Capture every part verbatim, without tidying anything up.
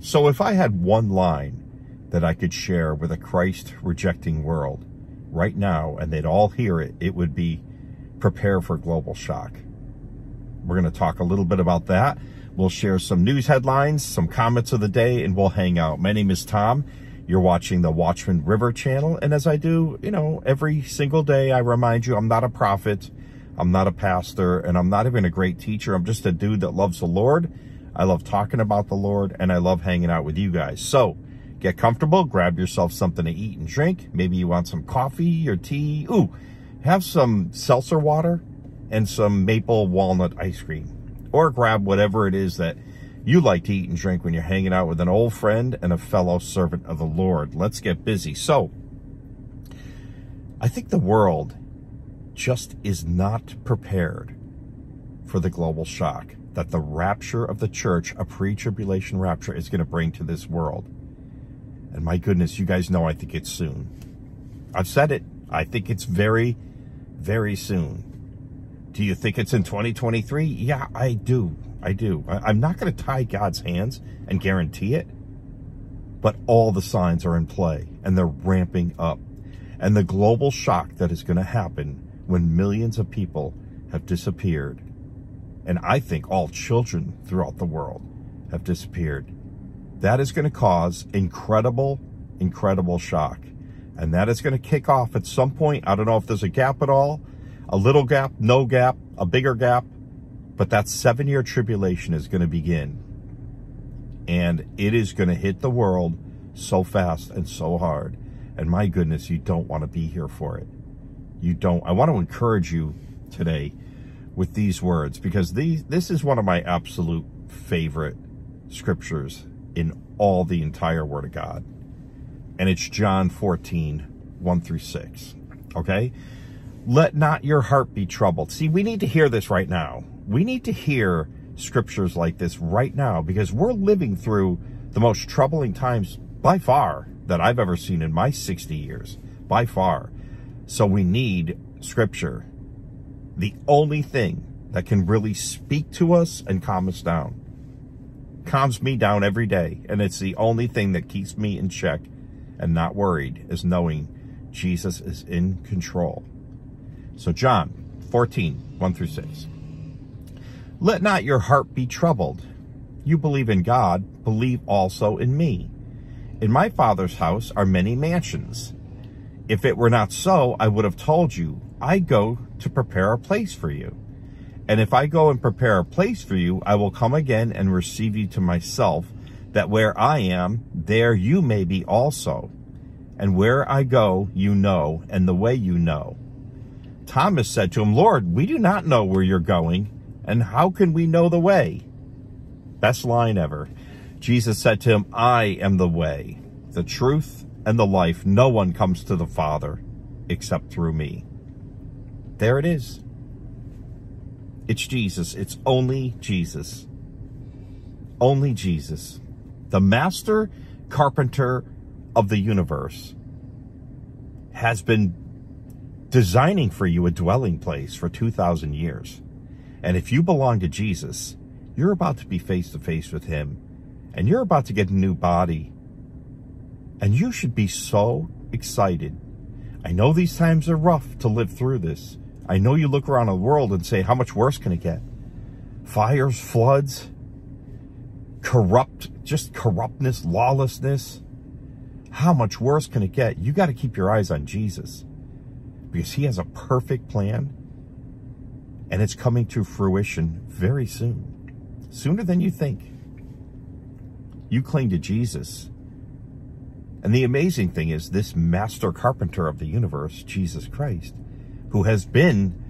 So if I had one line that I could share with a Christ-rejecting world right now, and they'd all hear it, it would be, prepare for global shock. We're going to talk a little bit about that. We'll share some news headlines, some comments of the day, and we'll hang out. My name is Tom. You're watching the Watchman River channel. And as I do, you know, every single day, I remind you, I'm not a prophet, I'm not a pastor, and I'm not even a great teacher. I'm just a dude that loves the Lord. I love talking about the Lord, and I love hanging out with you guys. So get comfortable, grab yourself something to eat and drink. Maybe you want some coffee or tea. Ooh, have some seltzer water and some maple walnut ice cream, or grab whatever it is that you like to eat and drink when you're hanging out with an old friend and a fellow servant of the Lord. Let's get busy. So I think the world just is not prepared for the global shock that the rapture of the church, a pre-tribulation rapture, is going to bring to this world. And my goodness, you guys know I think it's soon. I've said it. I think it's very, very soon. Do you think it's in twenty twenty-three? Yeah, I do. I do. I'm not going to tie God's hands and guarantee it, but all the signs are in play, and they're ramping up. And the global shock that is going to happen when millions of people have disappeared, and I think all children throughout the world have disappeared, that is going to cause incredible, incredible shock. And that is going to kick off at some point. I don't know if there's a gap at all, a little gap, no gap, a bigger gap, but that seven-year tribulation is going to begin. And it is going to hit the world so fast and so hard. And my goodness, you don't want to be here for it. You don't. I want to encourage you today with these words, because these, this is one of my absolute favorite scriptures in all the entire Word of God. And it's John fourteen, one through six, okay? Let not your heart be troubled. See, we need to hear this right now. We need to hear scriptures like this right now, because we're living through the most troubling times by far that I've ever seen in my sixty years, by far. So we need scripture, the only thing that can really speak to us and calm us down. Calms me down every day, and it's the only thing that keeps me in check and not worried, is knowing Jesus is in control. So John fourteen, one through six. Let not your heart be troubled. You believe in God, believe also in me. In my Father's house are many mansions. If it were not so, I would have told you, I go to prepare a place for you. And if I go and prepare a place for you, I will come again and receive you to myself, that where I am, there you may be also. And where I go, you know, and the way you know. Thomas said to him, Lord, we do not know where you're going, and how can we know the way? Best line ever. Jesus said to him, I am the way, the truth, and the life. No one comes to the Father except through me. There it is. It's Jesus. It's only Jesus. Only Jesus, the master carpenter of the universe, has been designing for you a dwelling place for two thousand years. And if you belong to Jesus, you're about to be face to face with him, and you're about to get a new body. And you should be so excited. I know these times are rough to live through this. I know you look around the world and say, how much worse can it get? Fires, floods, corrupt, just corruptness, lawlessness. How much worse can it get? You got to keep your eyes on Jesus, because he has a perfect plan, and it's coming to fruition very soon, sooner than you think. You cling to Jesus. And the amazing thing is, this master carpenter of the universe, Jesus Christ, who has been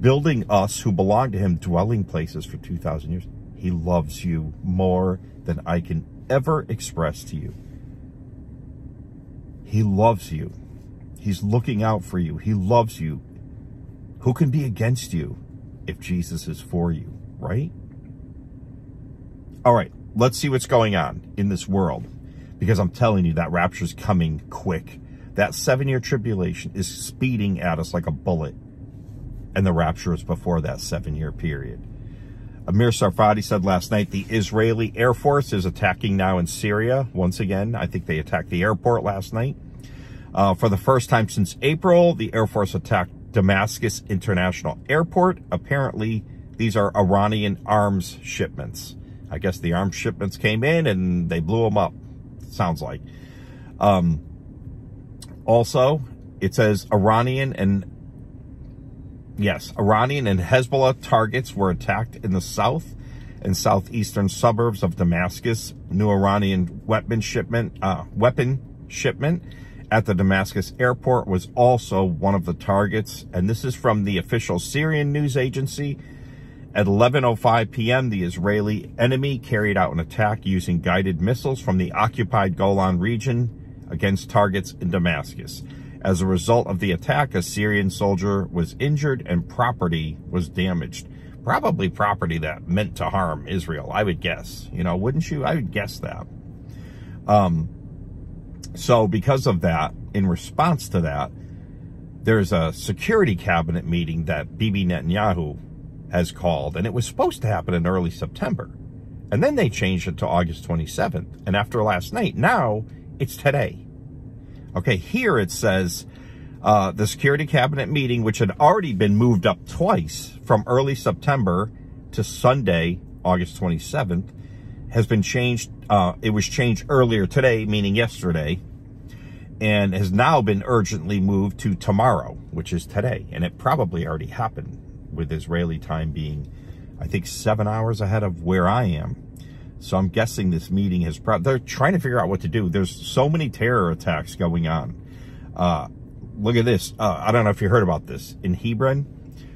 building us who belong to him dwelling places for two thousand years, he loves you more than I can ever express to you. He loves you. He's looking out for you. He loves you. Who can be against you if Jesus is for you, right? All right, let's see what's going on in this world, because I'm telling you that rapture is coming quick. That seven-year tribulation is speeding at us like a bullet, and the rapture is before that seven-year period. Amir Sarfati said last night the Israeli Air Force is attacking now in Syria. Once again, I think they attacked the airport last night. Uh, for the first time since April, the Air Force attacked Damascus International Airport. Apparently, these are Iranian arms shipments. I guess the arms shipments came in and they blew them up, sounds like. Um, also, it says Iranian and, yes, Iranian and Hezbollah targets were attacked in the south and southeastern suburbs of Damascus. New Iranian weapon shipment, uh, weapon shipment at the Damascus airport was also one of the targets. And this is from the official Syrian news agency. At eleven oh five p m, the Israeli enemy carried out an attack using guided missiles from the occupied Golan region against targets in Damascus. As a result of the attack, a Syrian soldier was injured and property was damaged. Probably property that meant to harm Israel, I would guess. You know, wouldn't you? I would guess that. Um, so because of that, in response to that, there's a security cabinet meeting that Bibi Netanyahu has called, and it was supposed to happen in early September. And then they changed it to August twenty-seventh. And after last night, now it's today. Okay, here it says, uh, the security cabinet meeting, which had already been moved up twice from early September to Sunday, August twenty-seventh, has been changed. Uh, it was changed earlier today, meaning yesterday, and has now been urgently moved to tomorrow, which is today. And it probably already happened, with Israeli time being, I think, seven hours ahead of where I am. So I'm guessing this meeting has probably, they're trying to figure out what to do. There's so many terror attacks going on. Uh, look at this. Uh, I don't know if you heard about this. In Hebron,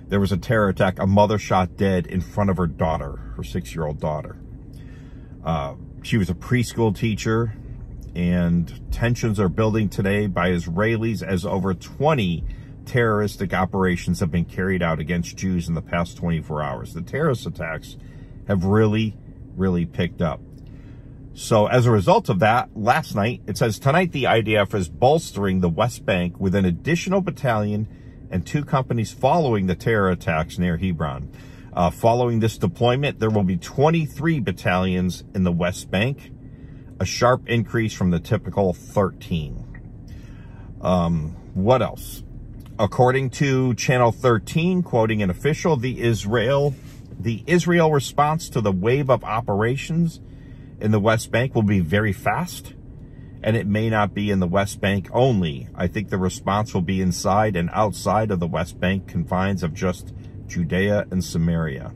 there was a terror attack. A mother shot dead in front of her daughter, her six-year-old daughter. Uh, she was a preschool teacher, and tensions are building today by Israelis as over twenty terroristic operations have been carried out against Jews in the past twenty-four hours. The terrorist attacks have really, really picked up. So as a result of that, last night, it says, tonight the I D F is bolstering the West Bank with an additional battalion and two companies following the terror attacks near Hebron. Uh, following this deployment, there will be twenty-three battalions in the West Bank, a sharp increase from the typical thirteen. Um, what else? According to Channel thirteen, quoting an official, the Israel, the Israel response to the wave of operations in the West Bank will be very fast, and it may not be in the West Bank only. I think the response will be inside and outside of the West Bank confines of just Judea and Samaria.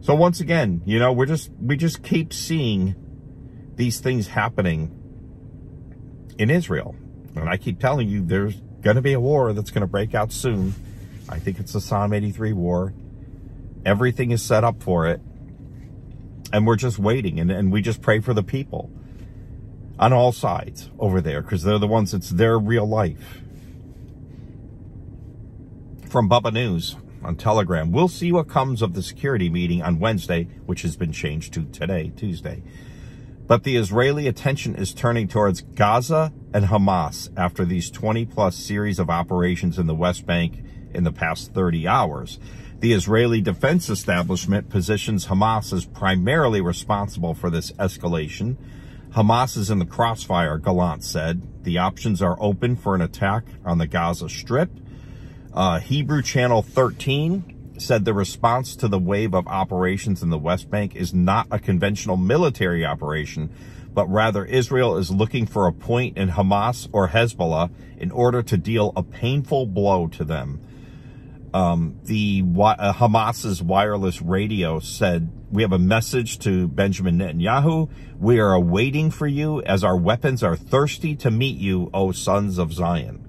So once again, you know, we're just, we just keep seeing these things happening in Israel. And I keep telling you, there's going to be a war that's going to break out soon. I think it's the Psalm eighty-three war. Everything is set up for it. And we're just waiting. And, and we just pray for the people on all sides over there, because they're the ones, it's their real life. From Bubba News on Telegram, we'll see what comes of the security meeting on Wednesday, which has been changed to today, Tuesday. But the Israeli attention is turning towards Gaza and Hamas after these twenty plus series of operations in the West Bank in the past thirty hours. The Israeli defense establishment positions Hamas as primarily responsible for this escalation. Hamas is in the crossfire, Gallant said. The options are open for an attack on the Gaza Strip. Uh, Hebrew Channel thirteen said the response to the wave of operations in the West Bank is not a conventional military operation, but rather Israel is looking for a point in Hamas or Hezbollah in order to deal a painful blow to them. Um, the uh, Hamas's wireless radio said, we have a message to Benjamin Netanyahu. We are awaiting for you as our weapons are thirsty to meet you, O sons of Zion.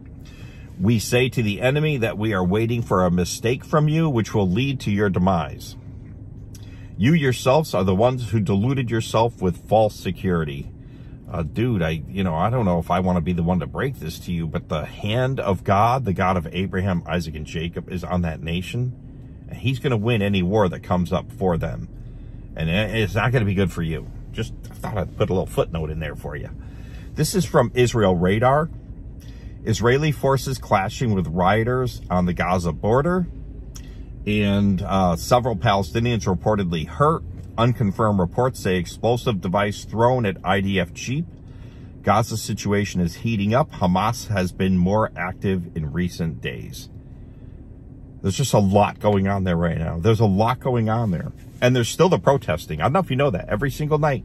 We say to the enemy that we are waiting for a mistake from you, which will lead to your demise. You yourselves are the ones who deluded yourself with false security. Uh, dude, I, you know, I don't know if I want to be the one to break this to you, but the hand of God, the God of Abraham, Isaac, and Jacob, is on that nation. And he's going to win any war that comes up for them. And it's not going to be good for you. Just, I thought I'd put a little footnote in there for you. This is from Israel Radar. Israeli forces clashing with rioters on the Gaza border. and uh, several Palestinians reportedly hurt. Unconfirmed reports say explosive device thrown at I D F jeep. Gaza's situation is heating up. Hamas has been more active in recent days. There's just a lot going on there right now. There's a lot going on there. And there's still the protesting. I don't know if you know that. Every single night,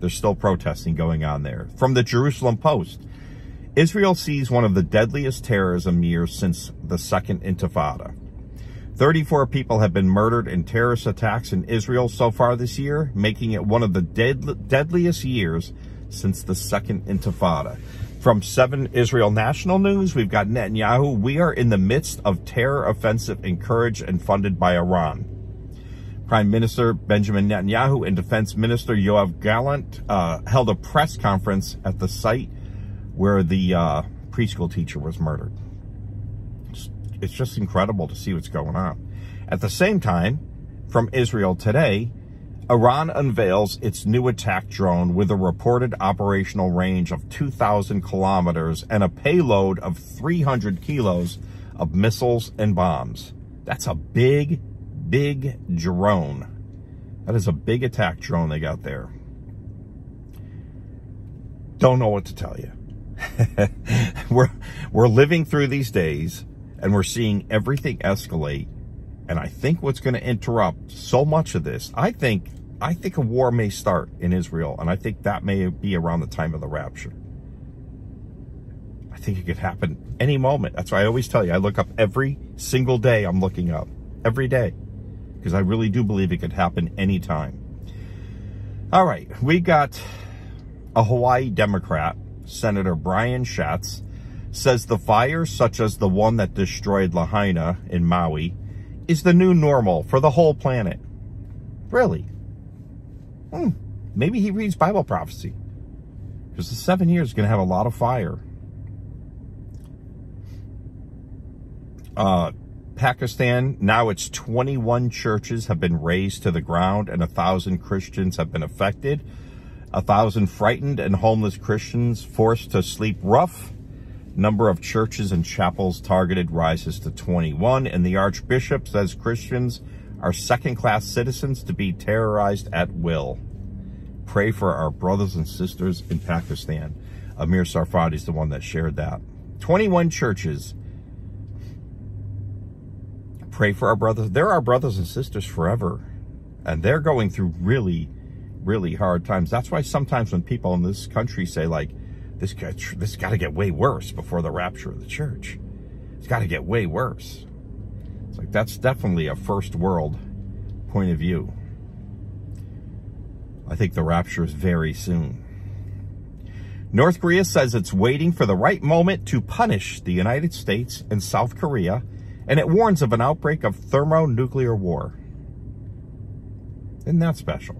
there's still protesting going on there. From the Jerusalem Post, Israel sees one of the deadliest terrorism years since the Second Intifada. thirty-four people have been murdered in terrorist attacks in Israel so far this year, making it one of the dead, deadliest years since the Second Intifada. From seven Israel National News, we've got Netanyahu. We are in the midst of terror offensive encouraged and funded by Iran. Prime Minister Benjamin Netanyahu and Defense Minister Yoav Gallant uh, held a press conference at the site where the uh, preschool teacher was murdered. It's, it's just incredible to see what's going on. At the same time, from Israel today, Iran unveils its new attack drone with a reported operational range of two thousand kilometers and a payload of three hundred kilos of missiles and bombs. That's a big, big drone. That is a big attack drone they got there. Don't know what to tell you. we're, we're living through these days and we're seeing everything escalate. And I think what's going to interrupt so much of this, I think, I think a war may start in Israel. And I think that may be around the time of the rapture. I think it could happen any moment. That's why I always tell you, I look up every single day. I'm looking up every day because I really do believe it could happen anytime. All right. We got a Hawaii Democrat, Senator Brian Schatz, says the fires such as the one that destroyed Lahaina in Maui is the new normal for the whole planet. Really? Hmm. Maybe he reads Bible prophecy. Because the seven years is going to have a lot of fire. Uh, Pakistan, now it's twenty-one churches have been razed to the ground and one thousand Christians have been affected. one thousand frightened and homeless Christians forced to sleep rough. Number of churches and chapels targeted rises to twenty-one, and the Archbishop says Christians are second-class citizens to be terrorized at will. Pray for our brothers and sisters in Pakistan. Amir Sarfati is the one that shared that. twenty-one churches. Pray for our brothers. They're our brothers and sisters forever, and they're going through really, really hard times. That's why sometimes when people in this country say, like, This got, this got to get way worse before the rapture of the church. It's got to get way worse. It's like, that's definitely a first world point of view. I think the rapture is very soon. North Korea says it's waiting for the right moment to punish the United States and South Korea, and it warns of an outbreak of thermonuclear war. Isn't that special?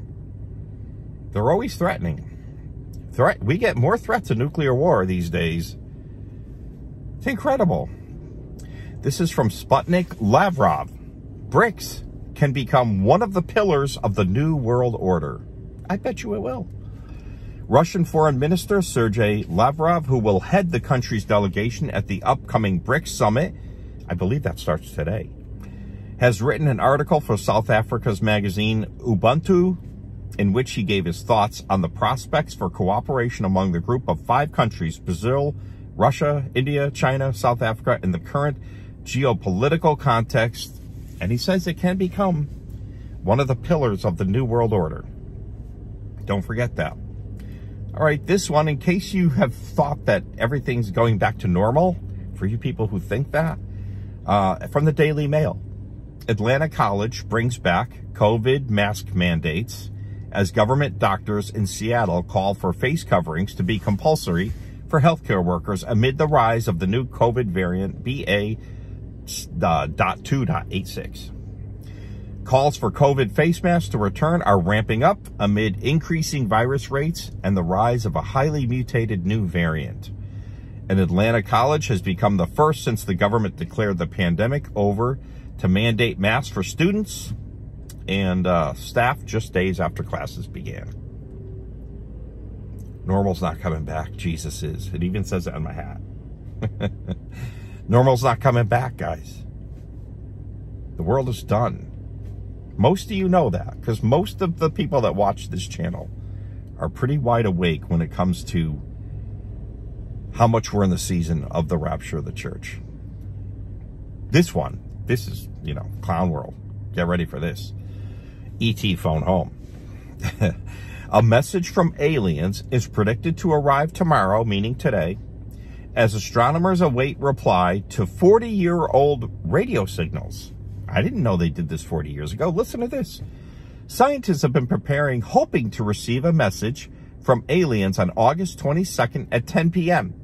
They're always threatening. Threat. We get more threats of nuclear war these days. It's incredible. This is from Sputnik. Lavrov. BRICS can become one of the pillars of the new world order. I bet you it will. Russian Foreign Minister Sergei Lavrov, who will head the country's delegation at the upcoming BRICS summit, I believe that starts today, has written an article for South Africa's magazine Ubuntu, in which he gave his thoughts on the prospects for cooperation among the group of five countries, Brazil, Russia, India, China, South Africa, in the current geopolitical context. And he says it can become one of the pillars of the New World Order. Don't forget that. All right, this one, in case you have thought that everything's going back to normal, for you people who think that, uh, from the Daily Mail, Atlanta College brings back COVID mask mandates as government doctors in Seattle call for face coverings to be compulsory for healthcare workers amid the rise of the new COVID variant B A dot two dot eighty-six. Calls for COVID face masks to return are ramping up amid increasing virus rates and the rise of a highly mutated new variant. And Atlanta College has become the first since the government declared the pandemic over to mandate masks for students and uh, staff just days after classes began. Normal's not coming back. Jesus is. It even says it on my hat. Normal's not coming back, guys. The world is done. Most of you know that, because most of the people that watch this channel are pretty wide awake when it comes to how much we're in the season of the rapture of the church. This one, this is, you know, clown world. Get ready for this. E T phone home. A message from aliens is predicted to arrive tomorrow, meaning today, as astronomers await reply to forty-year-old radio signals. I didn't know they did this forty years ago. Listen to this. Scientists have been preparing, hoping to receive a message from aliens on August twenty-second at ten p m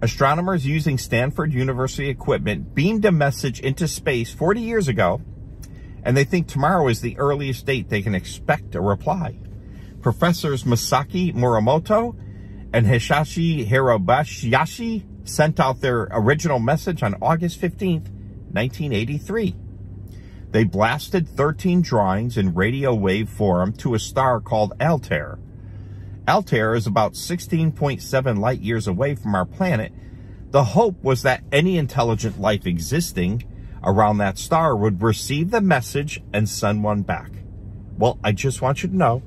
Astronomers using Stanford University equipment beamed a message into space forty years ago, and they think tomorrow is the earliest date they can expect a reply. Professors Masaki Morimoto and Hisashi Hirobayashi sent out their original message on August fifteenth, nineteen eighty-three. They blasted thirteen drawings in radio wave form to a star called Altair. Altair is about sixteen point seven light years away from our planet. The hope was that any intelligent life existing around that star would receive the message and send one back. Well, I just want you to know,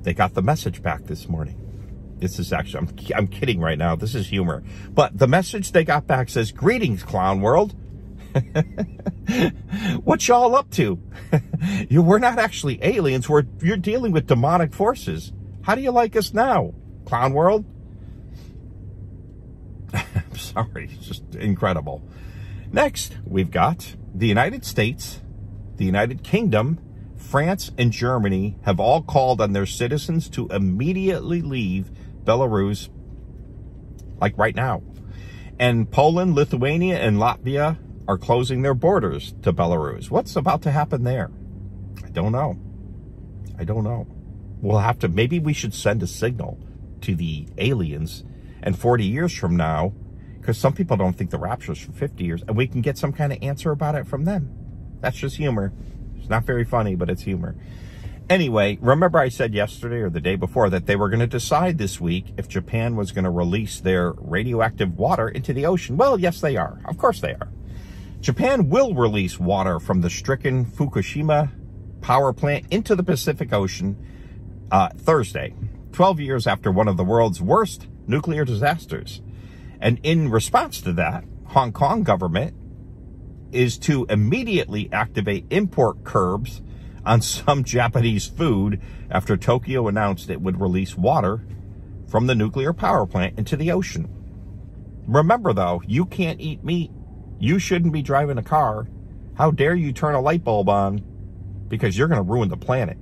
they got the message back this morning. This is actually, I'm, I'm kidding right now. This is humor. But the message they got back says, "Greetings, clown world. What y'all up to? You, we're not actually aliens. We're, you're dealing with demonic forces. How do you like us now, clown world?" I'm sorry, it's just incredible. Next, we've got the United States, the United Kingdom, France, and Germany have all called on their citizens to immediately leave Belarus, like right now. And Poland, Lithuania, and Latvia are closing their borders to Belarus. What's about to happen there? I don't know. I don't know. We'll have to, maybe we should send a signal to the aliens, and forty years from now, because some people don't think the rapture's for fifty years, and we can get some kind of answer about it from them. That's just humor. It's not very funny, but it's humor. Anyway, remember I said yesterday or the day before that they were going to decide this week if Japan was going to release their radioactive water into the ocean. Well, yes, they are. Of course they are. Japan will release water from the stricken Fukushima power plant into the Pacific Ocean Uh, Thursday, twelve years after one of the world's worst nuclear disasters. And in response to that, Hong Kong government is to immediately activate import curbs on some Japanese food after Tokyo announced it would release water from the nuclear power plant into the ocean. Remember, though, you can't eat meat. You shouldn't be driving a car. How dare you turn a light bulb on, because you're going to ruin the planet.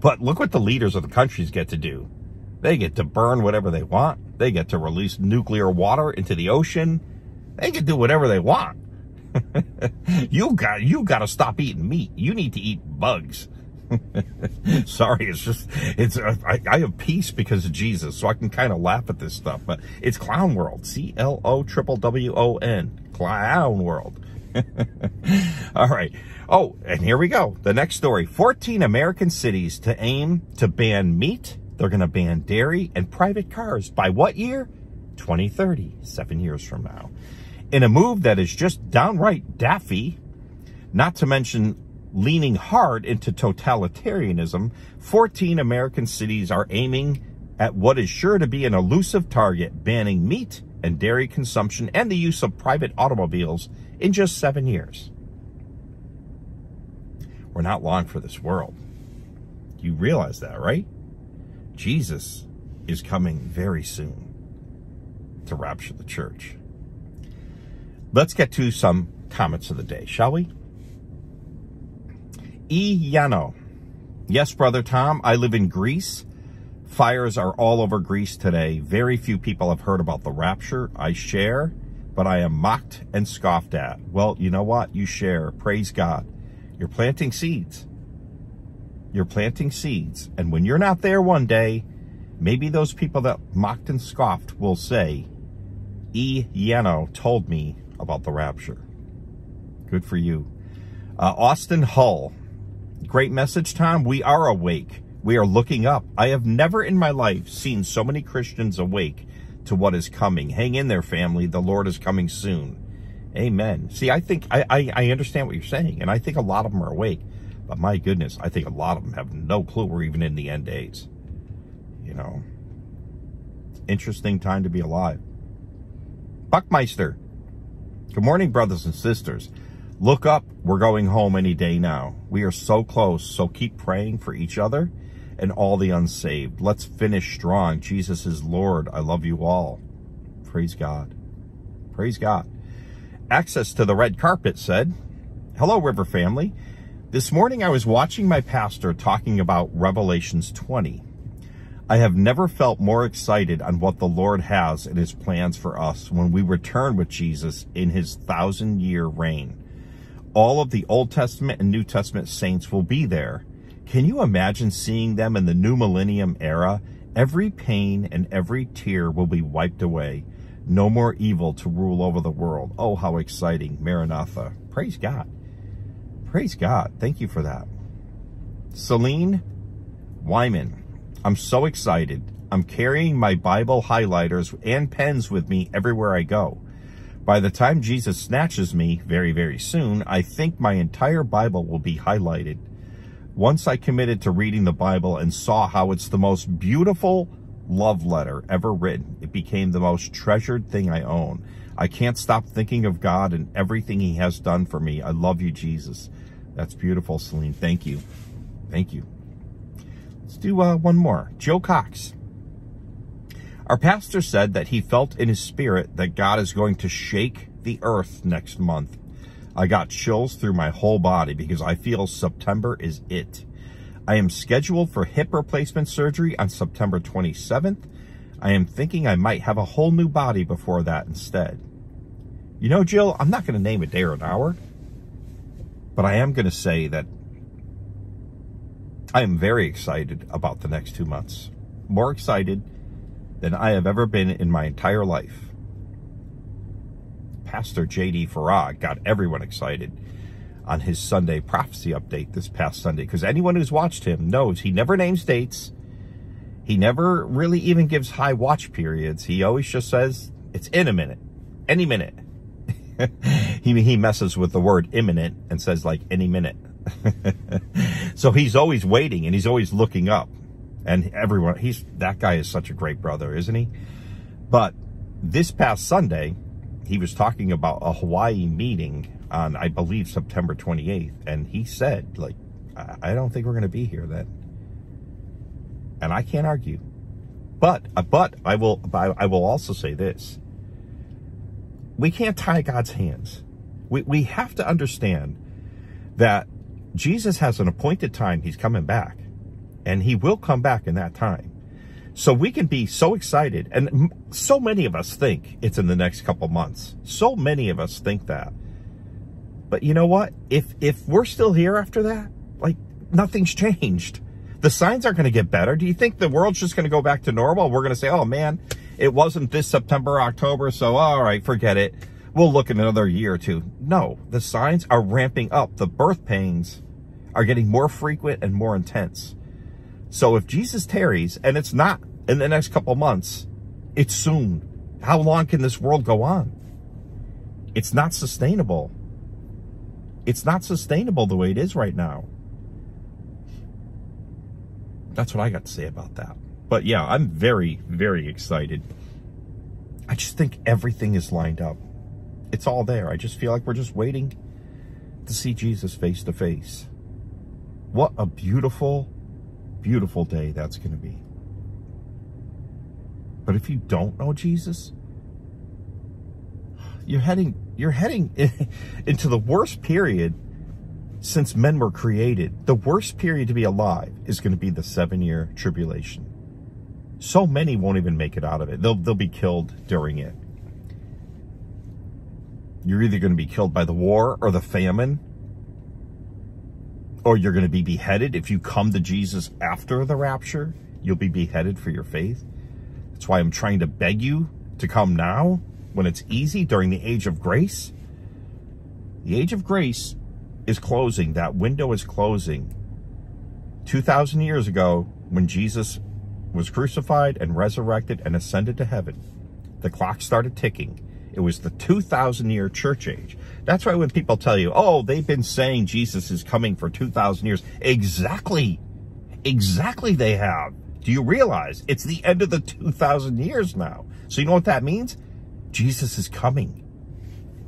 But look what the leaders of the countries get to do. They get to burn whatever they want. They get to release nuclear water into the ocean. They can do whatever they want. You got, you got to stop eating meat. You need to eat bugs. Sorry, it's just, it's, I, I have peace because of Jesus, so I can kind of laugh at this stuff, but it's clown world. C L O W W O N, clown world. All right. Oh, and here we go. The next story. fourteen American cities to aim to ban meat. They're going to ban dairy and private cars by what year? twenty thirty, seven years from now. In a move that is just downright daffy, not to mention leaning hard into totalitarianism, fourteen American cities are aiming at what is sure to be an elusive target, banning meat and dairy consumption and the use of private automobiles in just seven years. We're not long for this world. You realize that, right? Jesus is coming very soon to rapture the church. Let's get to some comments of the day, shall we? E. Yano. Yes, Brother Tom, I live in Greece. Fires are all over Greece today. Very few people have heard about the rapture. I share, but I am mocked and scoffed at. Well, you know what? You share. Praise God. You're planting seeds. You're planting seeds. And when you're not there one day, maybe those people that mocked and scoffed will say, E. Yano told me about the rapture. Good for you. Uh, Austin Hull. Great message, Tom. We are awake. We are looking up. I have never in my life seen so many Christians awake to what is coming. Hang in there, family. The Lord is coming soon. Amen. See, I think, I, I, I understand what you're saying, and I think a lot of them are awake. But my goodness, I think a lot of them have no clue we're even in the end days. You know, interesting time to be alive. Buckmeister, good morning, brothers and sisters. Look up, we're going home any day now. We are so close, so keep praying for each other and all the unsaved. Let's finish strong. Jesus is Lord. I love you all. Praise God. Praise God. Access to the red carpet said, hello, River family. This morning I was watching my pastor talking about Revelations twenty. I have never felt more excited on what the Lord has in his plans for us when we return with Jesus in his thousand-year reign. All of the Old Testament and New Testament saints will be there. Can you imagine seeing them in the new millennium era? Every pain and every tear will be wiped away. No more evil to rule over the world. Oh, how exciting. Maranatha. Praise God. Praise God. Thank you for that. Celine Wyman, I'm so excited. I'm carrying my Bible highlighters and pens with me everywhere I go. By the time Jesus snatches me, very, very soon, I think my entire Bible will be highlighted. Once I committed to reading the Bible and saw how it's the most beautiful love letter ever written, it became the most treasured thing I own. I can't stop thinking of God and everything he has done for me. I love you, Jesus. That's beautiful, Celine. Thank you. Thank you. Let's do uh, one more. Joe Cox. Our pastor said that he felt in his spirit that God is going to shake the earth next month. I got chills through my whole body because I feel September is it. I am scheduled for hip replacement surgery on September twenty-seventh. I am thinking I might have a whole new body before that instead. You know, Jill, I'm not going to name a day or an hour, but I am going to say that I am very excited about the next two months. More excited than I have ever been in my entire life. Pastor J D Farrag got everyone excited on his Sunday prophecy update this past Sunday, because anyone who's watched him knows he never names dates. He never really even gives high watch periods. He always just says, it's in a minute, any minute. he, he messes with the word imminent and says like any minute. So he's always waiting and he's always looking up. And everyone, he's that guy is such a great brother, isn't he? But this past Sunday, he was talking about a Hawaii meeting on, I believe, September twenty-eighth. And he said, like, I don't think we're going to be here then. And I can't argue, but but I will I will also say this: we can't tie God's hands. We we have to understand that Jesus has an appointed time; he's coming back, and he will come back in that time. So we can be so excited, and so many of us think it's in the next couple months. So many of us think that, but you know what? If if we're still here after that, like nothing's changed. The signs aren't going to get better. Do you think the world's just going to go back to normal? We're going to say, oh, man, it wasn't this September, October, so all right, forget it. We'll look in another year or two. No, the signs are ramping up. The birth pains are getting more frequent and more intense. So if Jesus tarries, and it's not in the next couple months, it's soon. How long can this world go on? It's not sustainable. It's not sustainable the way it is right now. That's what I got to say about that. But yeah, I'm very, very excited. I just think everything is lined up. It's all there. I just feel like we're just waiting to see Jesus face to face. What a beautiful, beautiful day that's going to be. But if you don't know Jesus, you're heading, you're heading into the worst period since men were created. The worst period to be alive is going to be the seven-year tribulation. So many won't even make it out of it. They'll, they'll be killed during it. You're either going to be killed by the war or the famine, or you're going to be beheaded. If you come to Jesus after the rapture, you'll be beheaded for your faith. That's why I'm trying to beg you to come now when it's easy during the age of grace. The age of grace is closing. That window is closing. two thousand years ago, when Jesus was crucified and resurrected and ascended to heaven, the clock started ticking. It was the two thousand year church age. That's why when people tell you, oh, they've been saying Jesus is coming for two thousand years. Exactly. Exactly they have. Do you realize it's the end of the two thousand years now? So you know what that means? Jesus is coming.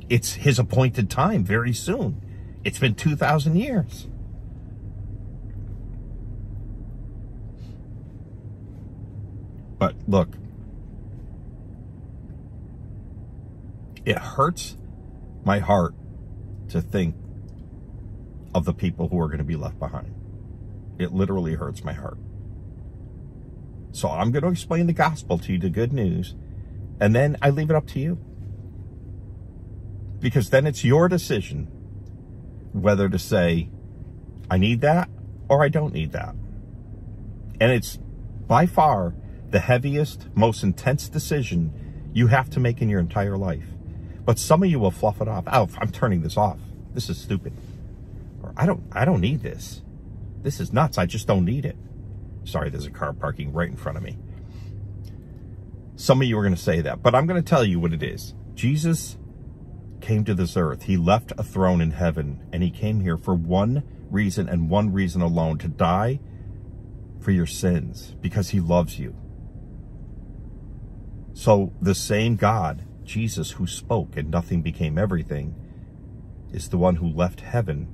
It's his appointed time very soon. It's been two thousand years. But look, it hurts my heart to think of the people who are going to be left behind. It literally hurts my heart. So I'm going to explain the gospel to you, the good news, and then I leave it up to you. Because then it's your decision whether to say, I need that or I don't need that. And it's by far the heaviest, most intense decision you have to make in your entire life. But some of you will fluff it off. Oh, I'm turning this off. This is stupid. Or I don't, I don't need this. This is nuts. I just don't need it. Sorry, there's a car parking right in front of me. Some of you are going to say that, but I'm going to tell you what it is. Jesus came to this earth. He left a throne in heaven, and he came here for one reason and one reason alone, to die for your sins because he loves you. So the same God, Jesus, who spoke and nothing became everything, is the one who left heaven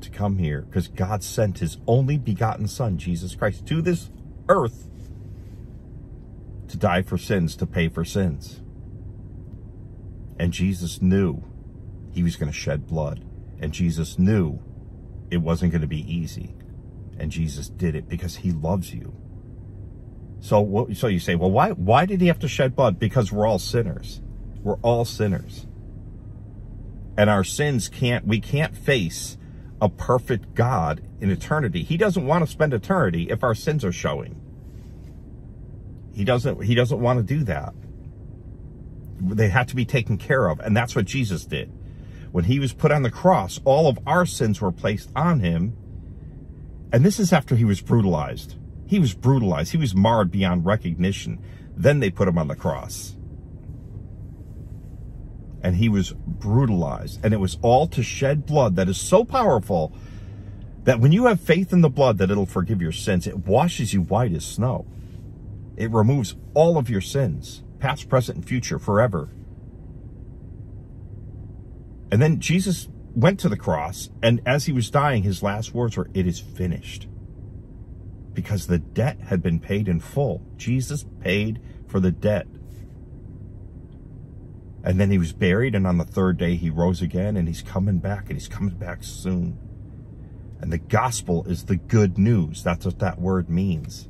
to come here, because God sent his only begotten son, Jesus Christ, to this earth to die for sins, to pay for sins. And Jesus knew he was going to shed blood. And Jesus knew it wasn't going to be easy. And Jesus did it because he loves you. So, so you say, well, why, why did he have to shed blood? Because we're all sinners. We're all sinners. And our sins can't, we can't face a perfect God in eternity. He doesn't want to spend eternity if our sins are showing. He doesn't, he doesn't want to do that. They have to be taken care of. And that's what Jesus did. When he was put on the cross, all of our sins were placed on him. And this is after he was brutalized. He was brutalized. He was marred beyond recognition. Then they put him on the cross. And he was brutalized. And it was all to shed blood that is so powerful that when you have faith in the blood that it'll forgive your sins, it washes you white as snow. It removes all of your sins, past, present, and future, forever. And then Jesus went to the cross, and as he was dying, his last words were, "It is finished." Because the debt had been paid in full. Jesus paid for the debt. And then he was buried, and on the third day he rose again, and he's coming back, and he's coming back soon. And the gospel is the good news. That's what that word means.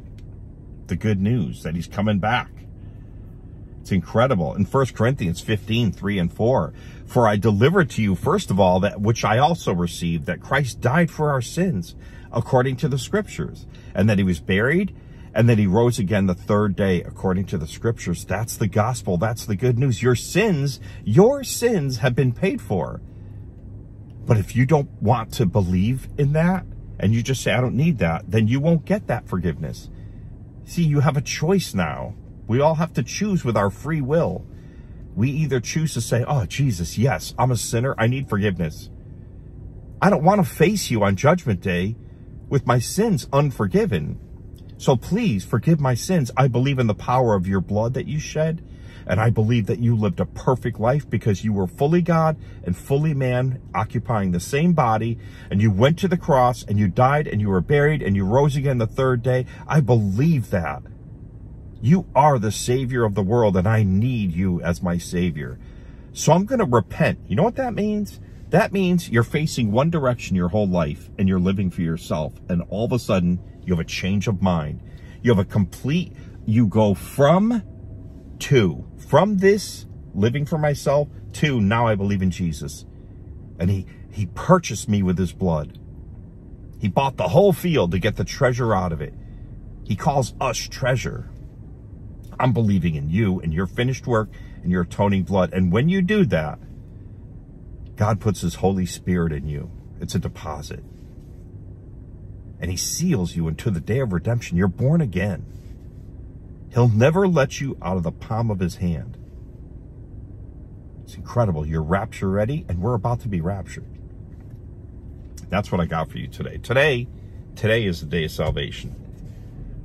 The good news, that he's coming back. It's incredible. In First Corinthians fifteen, three and four, for I delivered to you, first of all, that which I also received, that Christ died for our sins, according to the scriptures, and that he was buried, and that he rose again the third day, according to the scriptures. That's the gospel. That's the good news. Your sins, your sins have been paid for. But if you don't want to believe in that, and you just say, I don't need that, then you won't get that forgiveness. See, you have a choice now. We all have to choose with our free will. We either choose to say, oh, Jesus, yes, I'm a sinner. I need forgiveness. I don't want to face you on Judgment Day with my sins unforgiven. So please forgive my sins. I believe in the power of your blood that you shed. And I believe that you lived a perfect life because you were fully God and fully man, occupying the same body. And you went to the cross and you died and you were buried and you rose again the third day. I believe that. You are the Savior of the world, and I need you as my Savior. So I'm going to repent. You know what that means? That means you're facing one direction your whole life, and you're living for yourself. And all of a sudden, you have a change of mind. You have a complete, you go from to, from this living for myself to now I believe in Jesus. And he, he purchased me with his blood. He bought the whole field to get the treasure out of it. He calls us treasure. I'm believing in you and your finished work and your atoning blood. And when you do that, God puts his Holy Spirit in you. It's a deposit. And he seals you until the day of redemption. You're born again. He'll never let you out of the palm of his hand. It's incredible. You're rapture ready, and we're about to be raptured. That's what I got for you today. Today, today is the day of salvation.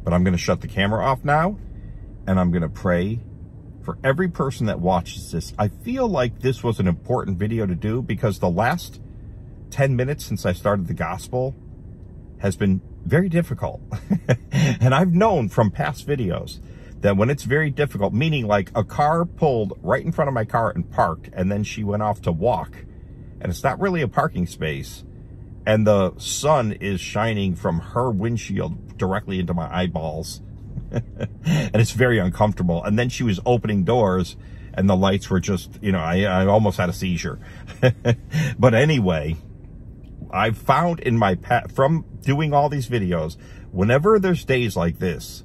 But I'm going to shut the camera off now, and I'm going to pray for every person that watches this. I feel like this was an important video to do because the last ten minutes since I started the gospel has been very difficult. And I've known from past videos that when it's very difficult, meaning like a car pulled right in front of my car and parked, and then she went off to walk, and it's not really a parking space, and the sun is shining from her windshield directly into my eyeballs. And it's very uncomfortable. And then she was opening doors and the lights were just, you know, I, I almost had a seizure. But anyway, I've found in my past, from doing all these videos, whenever there's days like this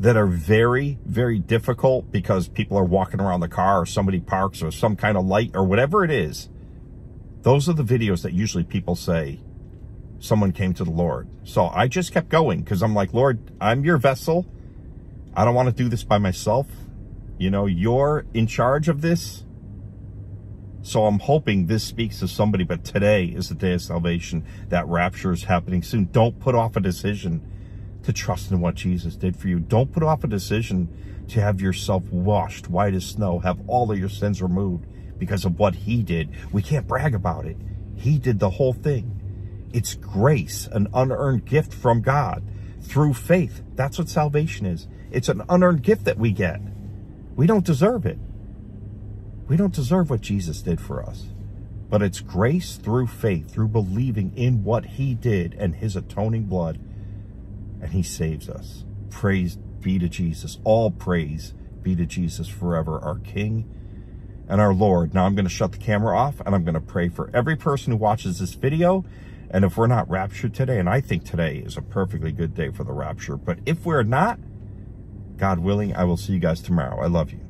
that are very, very difficult because people are walking around the car or somebody parks or some kind of light or whatever it is, those are the videos that usually people say, someone came to the Lord. So I just kept going because I'm like, Lord, I'm your vessel. I don't want to do this by myself. You know, you're in charge of this. So I'm hoping this speaks to somebody, but today is the day of salvation. That rapture is happening soon. Don't put off a decision to trust in what Jesus did for you. Don't put off a decision to have yourself washed white as snow, have all of your sins removed because of what he did. We can't brag about it. He did the whole thing. It's grace, an unearned gift from God through faith. That's what salvation is. It's an unearned gift that we get. We don't deserve it. We don't deserve what Jesus did for us. But it's grace through faith, through believing in what he did and his atoning blood. And he saves us. Praise be to Jesus. All praise be to Jesus forever, our King and our Lord. Now I'm going to shut the camera off and I'm going to pray for every person who watches this video. And if we're not raptured today, and I think today is a perfectly good day for the rapture, but if we're not, God willing, I will see you guys tomorrow. I love you.